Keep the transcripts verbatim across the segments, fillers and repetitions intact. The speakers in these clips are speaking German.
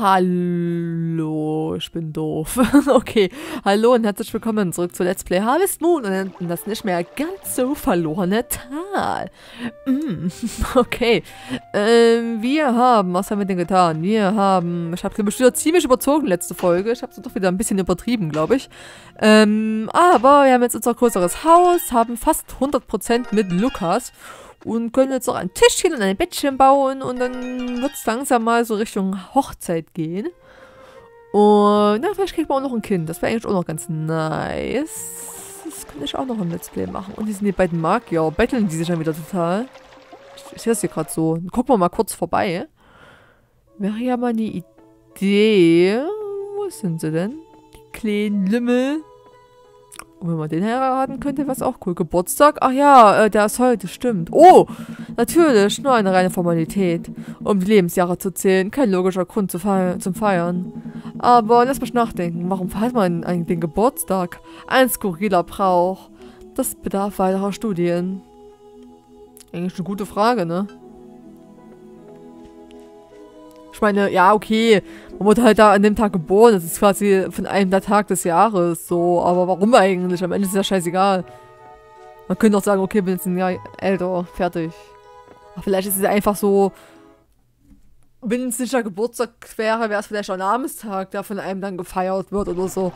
Hallo, ich bin doof. Okay, hallo und herzlich willkommen zurück zu Let's Play Harvest Moon und in das nicht mehr ganz so verlorene Tal. Mm, okay, ähm, wir haben, was haben wir denn getan? Wir haben, ich habe bestimmt wieder ziemlich überzogen letzte Folge. Ich habe es doch wieder ein bisschen übertrieben, glaube ich. Ähm, aber wir haben jetzt unser größeres Haus, haben fast hundert Prozent mit Lukas. Und können jetzt noch ein Tischchen und ein Bettchen bauen. Und dann wird es langsam mal so Richtung Hochzeit gehen. Und na, vielleicht kriegt man auch noch ein Kind. Das wäre eigentlich auch noch ganz nice. Das könnte ich auch noch im Let's Play machen. Und hier sind die beiden Magier. Betteln die sich dann wieder total. Ich, ich sehe das hier gerade so. Gucken wir mal kurz vorbei. Wäre ja mal eine Idee. Wo sind sie denn? Die kleinen Lümmel. Und wenn man den heiraten könnte, wäre es auch cool. Geburtstag? Ach ja, äh, der ist heute, stimmt. Oh, natürlich, nur eine reine Formalität. Um die Lebensjahre zu zählen, kein logischer Grund zu feiern, zum Feiern. Aber lass mich nachdenken, warum feiert man eigentlich den Geburtstag? Ein skurriler Brauch. Das bedarf weiterer Studien. Eigentlich eine gute Frage, ne? Ich meine, ja, okay, man wurde halt da an dem Tag geboren, das ist quasi von einem der Tag des Jahres, so, aber warum eigentlich? Am Ende ist es ja scheißegal. Man könnte auch sagen, okay, bin jetzt ein Jahr älter, fertig. Aber vielleicht ist es einfach so, wenn es nicht der Geburtstag wäre, wäre es vielleicht ein Namenstag, der von einem dann gefeiert wird oder so,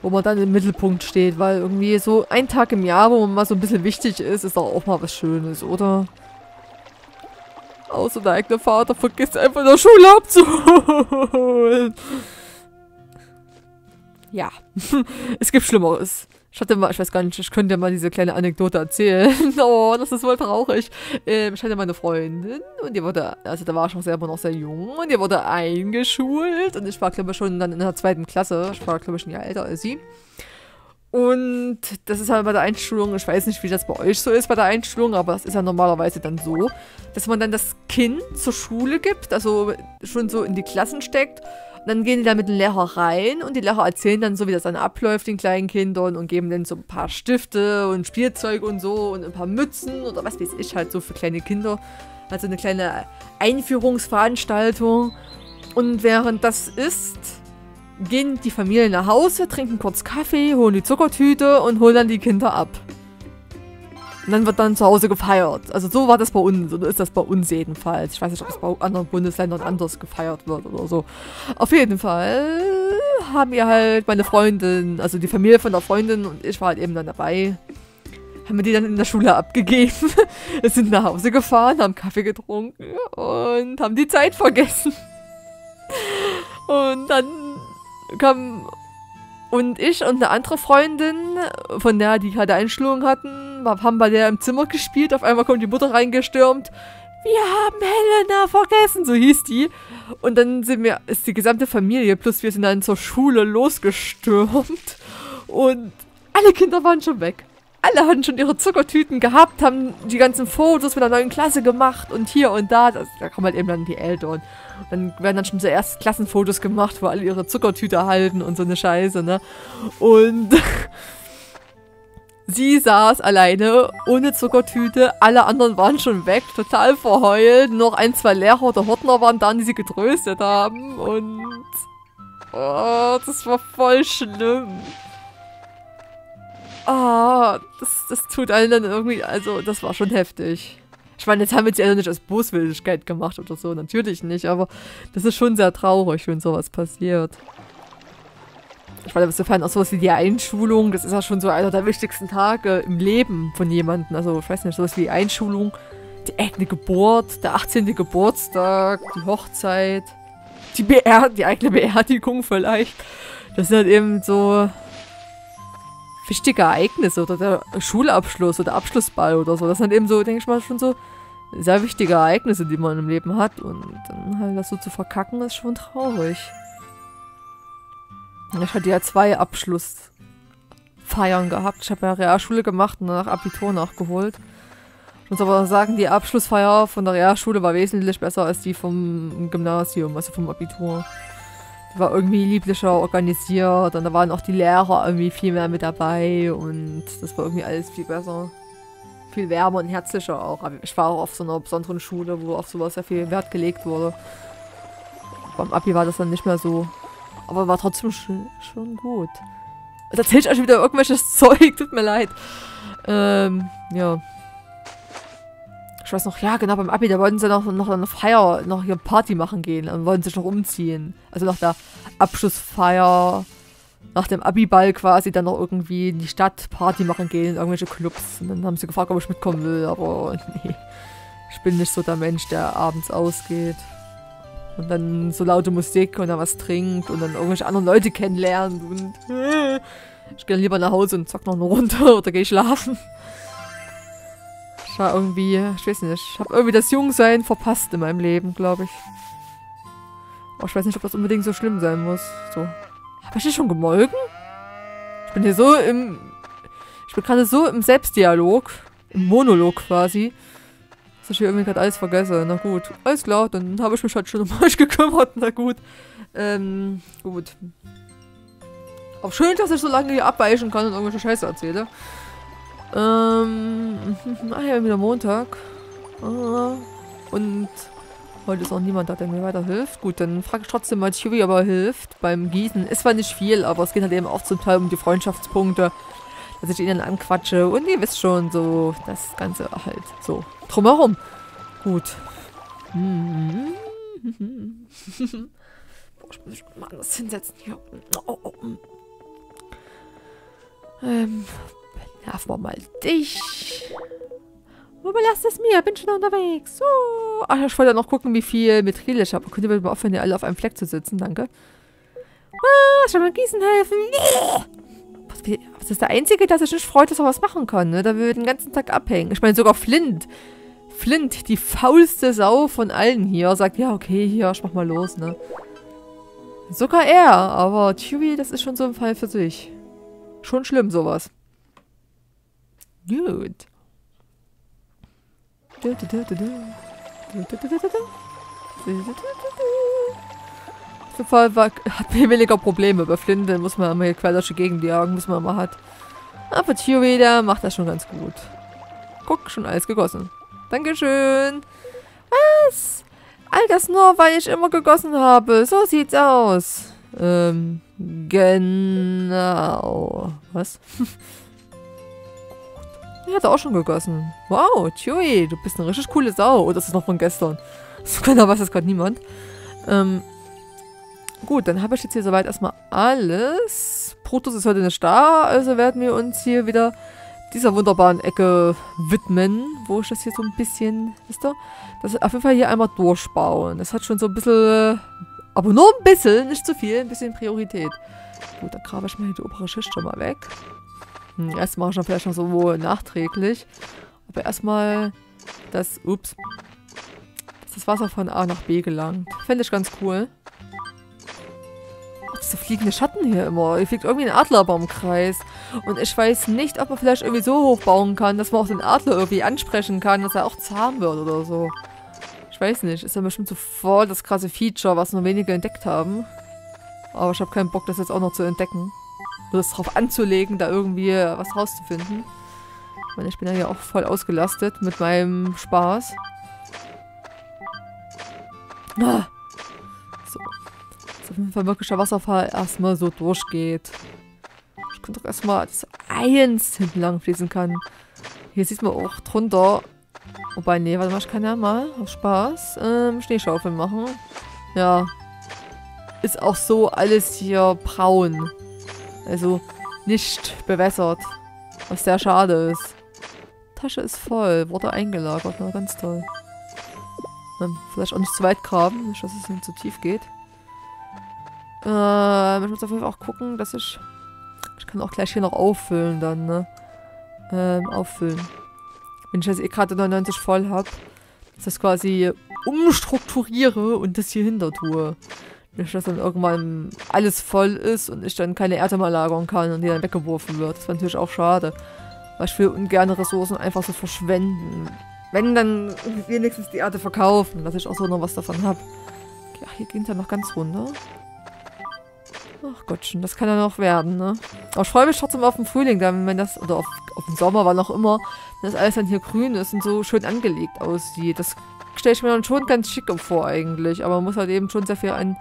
wo man dann im Mittelpunkt steht, weil irgendwie so ein Tag im Jahr, wo man mal so ein bisschen wichtig ist, ist doch auch mal was Schönes, oder? Außer der eigene Vater vergisst einfach in der Schule abzuholen. Ja, es gibt Schlimmeres. Ich hatte mal, ich weiß gar nicht, ich könnte mal diese kleine Anekdote erzählen. Oh, das ist wohl traurig. Ähm, ich hatte meine Freundin und die wurde, also da war ich auch selber noch sehr jung und die wurde eingeschult. Und ich war, glaube ich, schon dann in der zweiten Klasse. Ich war, glaube ich, ein Jahr älter als sie. Und das ist halt bei der Einschulung, ich weiß nicht, wie das bei euch so ist bei der Einschulung, aber das ist ja normalerweise dann so, dass man dann das Kind zur Schule gibt, also schon so in die Klassen steckt. Und dann gehen die da mit dem Lehrer rein und die Lehrer erzählen dann so, wie das dann abläuft den kleinen Kindern und geben denen so ein paar Stifte und Spielzeug und so und ein paar Mützen oder was weiß ich halt so für kleine Kinder. Also eine kleine Einführungsveranstaltung. Und während das ist, gehen die Familien nach Hause, trinken kurz Kaffee, holen die Zuckertüte und holen dann die Kinder ab. Und dann wird dann zu Hause gefeiert. Also so war das bei uns, oder ist das bei uns jedenfalls. Ich weiß nicht, ob es bei anderen Bundesländern anders gefeiert wird oder so. Auf jeden Fall haben wir halt meine Freundin, also die Familie von der Freundin und ich war halt eben dann dabei. Haben wir die dann in der Schule abgegeben, sind nach Hause gefahren, haben Kaffee getrunken und haben die Zeit vergessen. Und dann kam und ich und eine andere Freundin, von der die gerade Einschulung hatten, haben bei der im Zimmer gespielt. Auf einmal kommt die Mutter reingestürmt. Wir haben Helena vergessen, so hieß die. Und dann sind wir, ist die gesamte Familie, plus wir sind dann zur Schule losgestürmt. Und alle Kinder waren schon weg. Alle hatten schon ihre Zuckertüten gehabt, haben die ganzen Fotos mit der neuen Klasse gemacht und hier und da. Das, da kommen halt eben dann die Eltern. Dann werden dann schon so Erstklassenfotos gemacht, wo alle ihre Zuckertüte halten und so eine Scheiße, ne? Und sie saß alleine, ohne Zuckertüte. Alle anderen waren schon weg, total verheult. Noch ein, zwei Lehrer oder Hortner waren da, die sie getröstet haben. Und oh, das war voll schlimm. Ah, das, das tut allen dann irgendwie, also das war schon heftig. Ich meine, jetzt haben wir es ja nicht aus Boswilligkeit gemacht oder so, natürlich nicht, aber das ist schon sehr traurig, wenn sowas passiert. Ich meine, insofern auch sowas wie die Einschulung, das ist ja schon so einer der wichtigsten Tage im Leben von jemandem. Also, ich weiß nicht, sowas wie die Einschulung, die eigene Geburt, der achtzehnte Geburtstag, die Hochzeit, die, Beer die eigene Beerdigung vielleicht. Das sind halt eben so wichtige Ereignisse oder der Schulabschluss oder Abschlussball oder so. Das sind eben so, denke ich mal, schon so sehr wichtige Ereignisse, die man im Leben hat. Und dann halt das so zu verkacken, ist schon traurig. Ich hatte ja zwei Abschlussfeiern gehabt. Ich habe ja Realschule gemacht und danach Abitur nachgeholt. Ich muss aber sagen, die Abschlussfeier von der Realschule war wesentlich besser als die vom Gymnasium, also vom Abitur. War irgendwie lieblicher organisiert und da waren auch die Lehrer irgendwie viel mehr mit dabei und das war irgendwie alles viel besser. Viel wärmer und herzlicher auch. Aber ich war auch auf so einer besonderen Schule, wo auf sowas sehr viel Wert gelegt wurde. Beim Abi war das dann nicht mehr so. Aber war trotzdem schon, schon gut. Das erzähle ich euch wieder irgendwelches Zeug, tut mir leid. Ähm, ja. Ich weiß noch, ja genau, beim Abi, da wollten sie noch, noch eine Feier, noch hier Party machen gehen und wollten sich noch umziehen. Also nach der Abschlussfeier, nach dem Abi-Ball quasi, dann noch irgendwie in die Stadt Party machen gehen, in irgendwelche Clubs. Und dann haben sie gefragt, ob ich mitkommen will, aber nee. Ich bin nicht so der Mensch, der abends ausgeht. Und dann so laute Musik und dann was trinkt und dann irgendwelche anderen Leute kennenlernt und äh, ich gehe lieber nach Hause und zock noch eine Runde oder gehe schlafen. Ich war irgendwie, ich weiß nicht, ich habe irgendwie das Jungsein verpasst in meinem Leben, glaube ich. Aber ich weiß nicht, ob das unbedingt so schlimm sein muss. So. Habe ich dich schon gemolken? Ich bin hier so im... Ich bin gerade so im Selbstdialog, im Monolog quasi. Ich hier irgendwie gerade alles vergesse. Na gut, alles klar, dann habe ich mich halt schon um euch gekümmert. Na gut. Ähm, gut. Auch schön, dass ich so lange hier abweichen kann und irgendwelche Scheiße erzähle. Ähm, ah ja, wieder Montag. Ah, und heute ist auch niemand da, der mir weiterhilft. Gut, dann frage ich trotzdem mal Chewie, aber hilft beim Gießen. Ist zwar nicht viel, aber es geht halt eben auch zum Teil um die Freundschaftspunkte. Dass ich ihn dann anquatsche. Und ihr wisst schon, so das Ganze halt so drumherum. Gut. Hm. Boah, ich muss mich mal anders hinsetzen hier. Oh, oh. Ähm, nerven wir mal dich. Wo belasst es mir? Bin schon unterwegs. So. Ach, ich wollte noch gucken, wie viel Metall ich habe. Könnt ihr bitte mal aufhören, ihr alle auf einem Fleck zu sitzen? Danke. Ah, schon beim Gießen helfen. Yeah. Das ist der Einzige, der sich nicht freut, dass er was machen kann, ne? Da würde den ganzen Tag abhängen. Ich meine, sogar Flint. Flint, die faulste Sau von allen hier, sagt, ja, okay, hier, ich mach mal los, ne? Sogar er, aber Chewie, das ist schon so ein Fall für sich. Schon schlimm, sowas. Gut. Auf jeden Fall war, hat mir weniger Probleme. Bei Flint, den muss man immer hier quer durch die Gegend jagen, muss man immer hat. Aber Chewie, der macht das schon ganz gut. Guck, schon alles gegossen. Dankeschön. Was? All das nur, weil ich immer gegossen habe. So sieht's aus. Ähm, genau. Was? Ich hatte auch schon gegossen. Wow, Chewie, du bist eine richtig coole Sau. Oh, das ist noch von gestern. So genau weiß das gerade niemand. Ähm, Gut, dann habe ich jetzt hier soweit erstmal alles. Protus ist heute nicht da, also werden wir uns hier wieder dieser wunderbaren Ecke widmen, wo ich das hier so ein bisschen, wisst ihr, das auf jeden Fall hier einmal durchbauen. Das hat schon so ein bisschen, aber nur ein bisschen, nicht zu viel, ein bisschen Priorität. Gut, dann grabe ich mal hier die obere Schicht schon mal weg. Hm, erst mache ich dann vielleicht noch so nachträglich. Aber erstmal das, ups, dass das Wasser von A nach B gelangt. Fände ich ganz cool. So fliegende Schatten hier immer. Hier fliegt irgendwie ein Adlerbaum im Kreis. Und ich weiß nicht, ob man vielleicht irgendwie so hoch bauen kann, dass man auch den Adler irgendwie ansprechen kann, dass er auch zahm wird oder so. Ich weiß nicht. Ist ja bestimmt so voll das krasse Feature, was nur wenige entdeckt haben. Aber ich habe keinen Bock, das jetzt auch noch zu entdecken. Nur das drauf anzulegen, da irgendwie was rauszufinden. Ich meine, ich bin ja hier auch voll ausgelastet mit meinem Spaß. Ah. So. Auf jeden Fall wirklich der Wasserfall erstmal so durchgeht. Ich könnte doch erstmal das eins hintenlang fließen kann. Hier sieht man auch drunter. Wobei, nee, warte mal, ich kann ja mal aus Spaß ähm, Schneeschaufeln machen. Ja. Ist auch so alles hier braun. Also nicht bewässert. Was sehr schade ist. Tasche ist voll, wurde eingelagert. Na, ganz toll. Dann vielleicht auch nicht zu weit graben, nicht, dass es nicht zu tief geht. Ähm, ich muss auf jeden Fall auch gucken, dass ich... Ich kann auch gleich hier noch auffüllen dann, ne? Ähm, auffüllen. Wenn ich jetzt eh gerade neunundneunzig voll habe, dass ich das quasi umstrukturiere und das hier hinter tue. Nicht, dass dann irgendwann alles voll ist und ich dann keine Erde mehr lagern kann und die dann weggeworfen wird. Das wäre natürlich auch schade. Weil ich will ungerne Ressourcen einfach so verschwenden. Wenn, dann wenigstens die Erde verkaufen, dass ich auch so noch was davon habe. Okay, ach, hier ging es ja noch ganz runter. Ach Gottchen, das kann ja noch werden, ne? Aber ich freue mich trotzdem auf den Frühling, dann, wenn das, oder auf, auf den Sommer, wann auch immer, wenn das alles dann hier grün ist und so schön angelegt aussieht. Das stelle ich mir dann schon ganz schick vor eigentlich. Aber man muss halt eben schon sehr viel an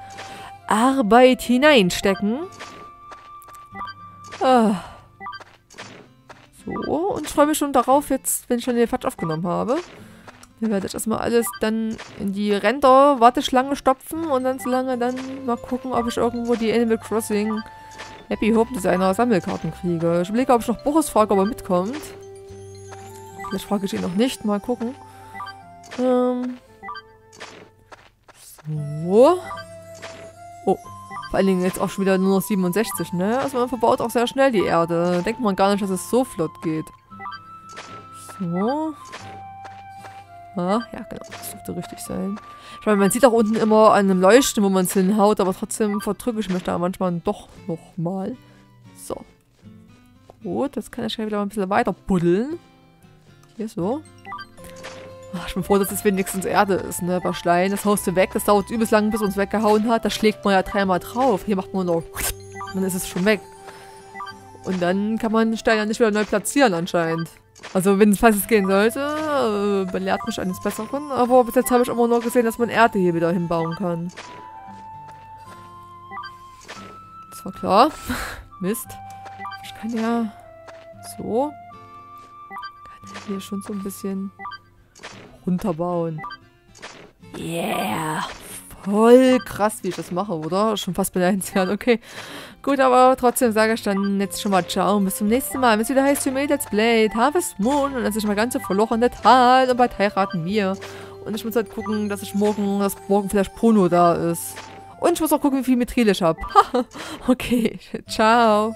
Arbeit hineinstecken. Ah. So, und ich freue mich schon darauf, jetzt, wenn ich schon den Quatsch aufgenommen habe. Dann werde ich erstmal alles dann in die Render-Warteschlange stopfen und dann so lange dann mal gucken, ob ich irgendwo die Animal Crossing Happy Home Designer Sammelkarten kriege. Ich überlege, ob ich noch Boris frage, ob er mitkommt. Vielleicht frage ich ihn noch nicht. Mal gucken. Ähm. So. Oh. Vor allen Dingen jetzt auch schon wieder nur noch siebenundsechzig, ne? Also man verbaut auch sehr schnell die Erde. Denkt man gar nicht, dass es so flott geht. So. Ah, ja, genau. Das dürfte richtig sein. Ich meine, man sieht auch unten immer an einem Leuchten, wo man es hinhaut, aber trotzdem verdrücke ich mich da manchmal doch nochmal. So. Gut, jetzt kann ich ja wieder mal ein bisschen weiter buddeln. Hier so. Ach, ich bin froh, dass es wenigstens Erde ist, ne? Bei Stein, das haust du weg, das dauert übelst lang, bis uns weggehauen hat. Da schlägt man ja dreimal drauf. Hier macht man nur noch. Dann ist es schon weg. Und dann kann man Stein ja nicht wieder neu platzieren anscheinend. Also wenn es falls es gehen sollte, äh, belehrt mich eines Besseren. Aber bis jetzt habe ich immer nur gesehen, dass man Erde hier wieder hinbauen kann. Das war klar. Mist. Ich kann ja so. Kann ich hier schon so ein bisschen runterbauen. Yeah. Voll krass, wie ich das mache, oder? Schon fast beleidigt. Okay. Gut, aber trotzdem sage ich dann jetzt schon mal ciao und bis zum nächsten Mal. Wenn es wieder heißt, für mich Let's Play Harvest Moon und dann ist mal ganz so verlorene Tal und bald heiraten wir. Und ich muss halt gucken, dass ich morgen, dass morgen vielleicht Bruno da ist. Und ich muss auch gucken, wie viel Metril ich habe. Okay, ciao.